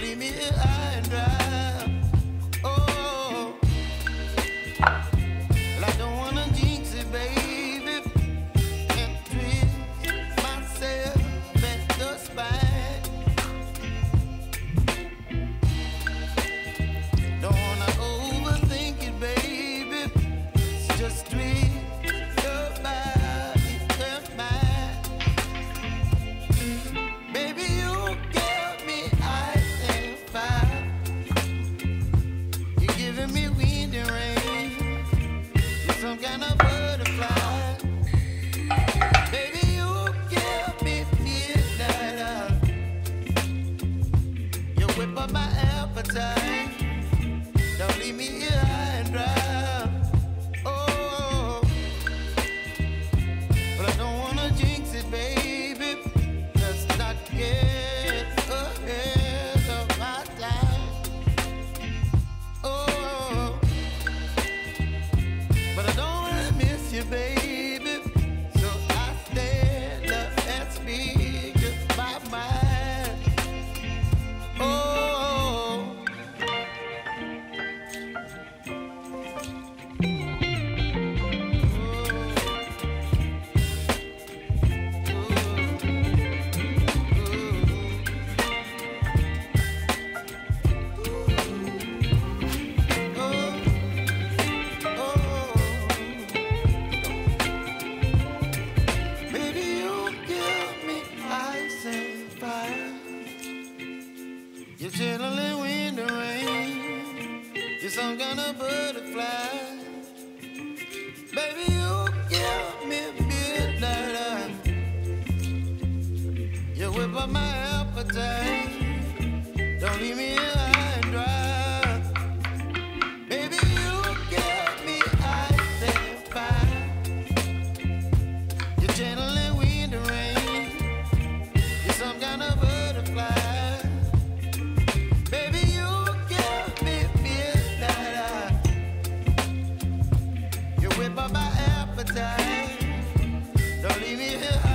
leave me here high and dry. Oh, well, I don't wanna jinx it, baby, and treat myself at the spine. Don't wanna overthink it, baby, just treat your body and mine. Baby, you give me ice and fire. You're giving me wind and rain. You're some kind of butterfly. Baby, you give me midnight oil. You whip up my appetite. Don't leave me here high and dry. Oh, but I don't wanna jinx it, baby. Let's not get ahead of my time. Oh, but I don't wanna miss you, baby. So I stand up and speak my mind. Oh. Baby, you give me ice and fire. You're chilling wind and rain. You're some kind of butterfly. Baby, you give me midnight oil. You whip up my appetite. Don't leave me here high and dry. Baby, you give me ice and fire. You're channeling wind and rain. You're some kind of butterfly. Baby, you give me midnight oil. You whip up my appetite. Don't leave me here.